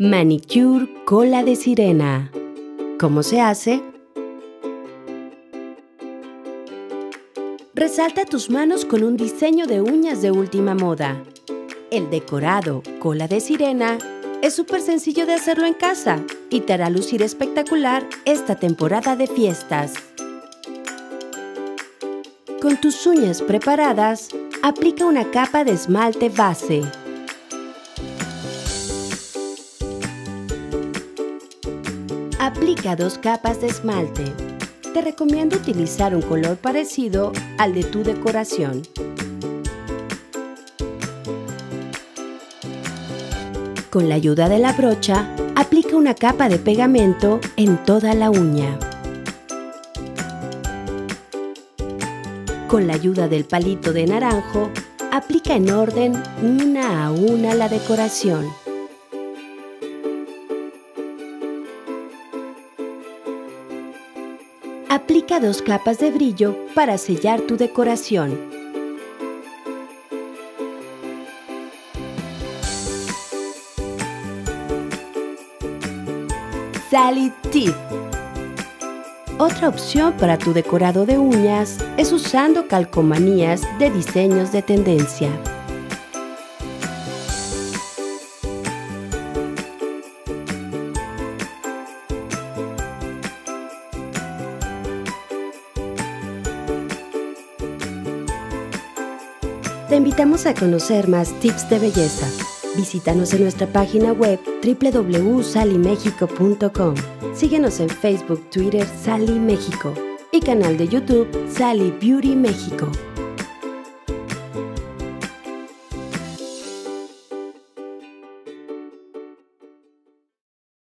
Manicure cola de sirena. ¿Cómo se hace? Resalta tus manos con un diseño de uñas de última moda. El decorado cola de sirena es súper sencillo de hacerlo en casa y te hará lucir espectacular esta temporada de fiestas. Con tus uñas preparadas, aplica una capa de esmalte base. Aplica 2 capas de esmalte. Te recomiendo utilizar un color parecido al de tu decoración. Con la ayuda de la brocha, aplica una capa de pegamento en toda la uña. Con la ayuda del palito de naranjo, aplica en orden una a una la decoración. Aplica 2 capas de brillo para sellar tu decoración. Sally Tip. Otra opción para tu decorado de uñas es usando calcomanías de diseños de tendencia. Te invitamos a conocer más tips de belleza. Visítanos en nuestra página web www.sallymexico.com. Síguenos en Facebook, Twitter, Sally México y canal de YouTube, SallyBeautyMexico.